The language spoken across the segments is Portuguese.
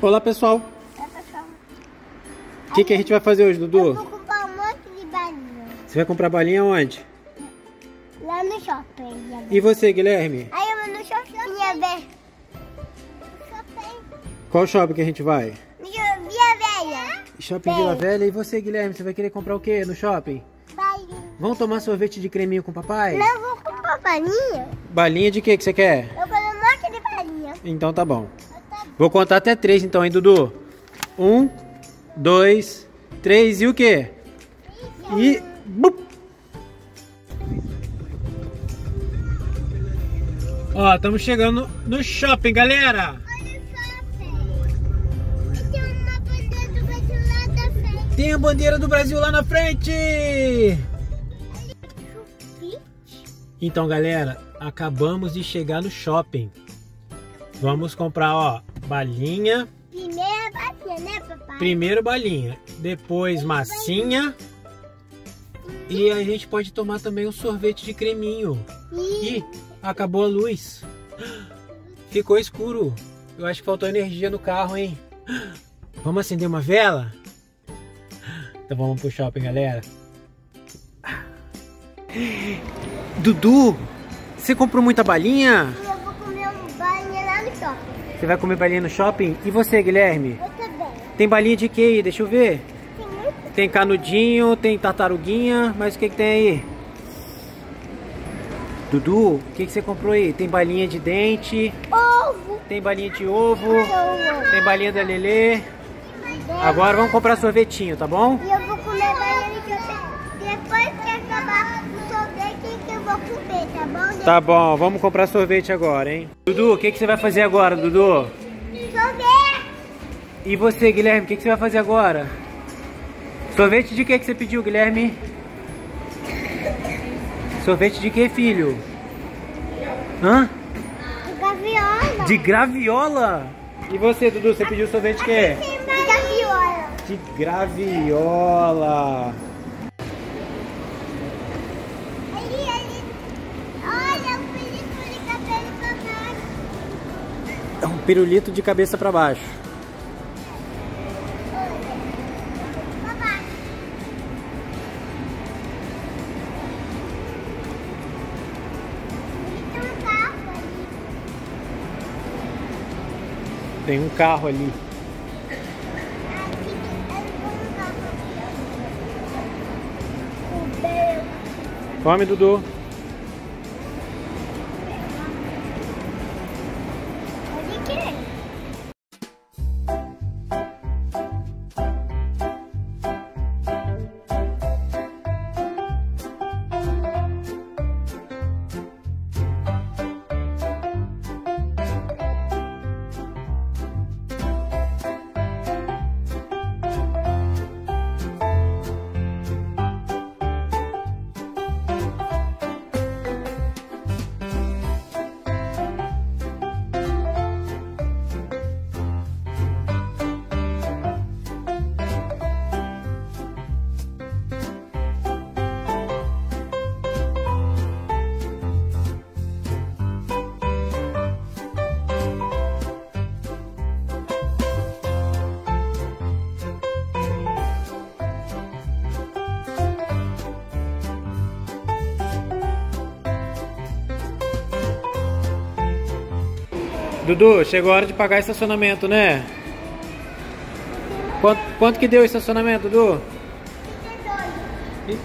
Olá, pessoal. Olá, pessoal. O que a gente vai fazer hoje, Dudu? Eu vou comprar um monte de balinha. Você vai comprar balinha onde? Lá no shopping. E você, Guilherme? Aí eu vou no shopping. Qual shopping que a gente vai? Vila Velha. Shopping Vila Velha. E você, Guilherme? Você vai querer comprar o que no shopping? Balinha. Vão tomar sorvete de creminho com o papai? Não, eu vou comprar balinha. Balinha de que você quer? Eu quero um monte de balinha. Então tá bom. Vou contar até 3 então, hein, Dudu? 1, 2, 3 e o quê? E... Bup! Ó, estamos chegando no shopping, galera! Olha o shopping! Tem uma bandeira do Brasil lá na frente! Tem a bandeira do Brasil lá na frente! Então, galera, acabamos de chegar no shopping. Vamos comprar, ó, balinha. Primeiro balinha, né, papai? Primeiro balinha. Depois massinha. E a gente pode tomar também um sorvete de creminho. Ih, acabou a luz. Ficou escuro. Eu acho que faltou energia no carro, hein? Vamos acender uma vela? Então vamos pro shopping, galera. Dudu, você comprou muita balinha? Você vai comer balinha no shopping? E você, Guilherme? Eu também. Tem balinha de que aí? Deixa eu ver. Tem muito. Tem canudinho, tem tartaruguinha, mas o que que tem aí? Dudu, o que que você comprou aí? Tem balinha de dente. Ovo. Tem balinha de ovo. Tem balinha da Lelê. Agora vamos comprar sorvetinho, tá bom? E eu vou comer balinha de sorvete. Depois que acabar o sorvete que eu vou comer, tá bom? Tá bom, vamos comprar sorvete agora, hein? Dudu, o que que você vai fazer agora, Dudu? Sorvete! E você, Guilherme, o que que você vai fazer agora? Sorvete de que você pediu, Guilherme? Sorvete de que, filho? Hã? De graviola. De graviola? E você, Dudu, você pediu sorvete de que? De graviola. De graviola. Pirulito de cabeça pra baixo. Tem um carro ali. Come, Dudu. Dudu, chegou a hora de pagar estacionamento, né? Quanto que deu o estacionamento, Dudu?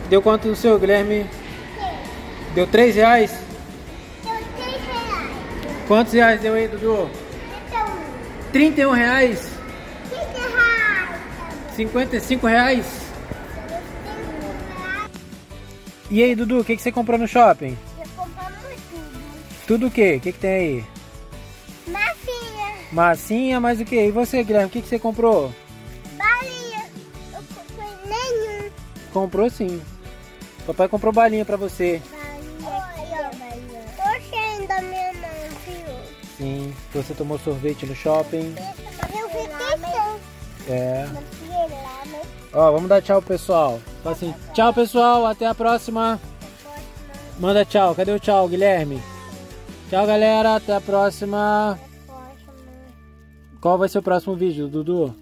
Deu quanto no seu, Guilherme? Deu 3 reais? Deu 3 reais. Quantos reais deu aí, Dudu? 31. 31 reais? 30 reais. 55 reais? 55 reais. E aí, Dudu, o que que você comprou no shopping? Eu comprei tudo. Tudo o quê? O que que tem aí? Massinha. Massinha, mas o que? E você, Guilherme, o que que você comprou? Balinha. Eu comprei nenhum. Comprou sim. Papai comprou balinha pra você. Balinha aqui, ó. Tô cheio da minha mão, viu? Sim. Você tomou sorvete no shopping. Eu vi tensão. É. Ó, vamos dar tchau, pessoal. Fala assim, tchau, pessoal. Até a próxima. Manda tchau. Cadê o tchau, Guilherme? Tchau, galera. Até a próxima. Qual vai ser o próximo vídeo, Dudu?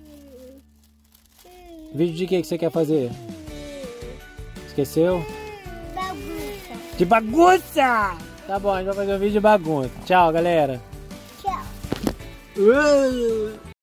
Vídeo de que você quer fazer? Esqueceu? Bagunça. De bagunça! Tá bom, a gente vai fazer um vídeo de bagunça. Tchau, galera. Tchau.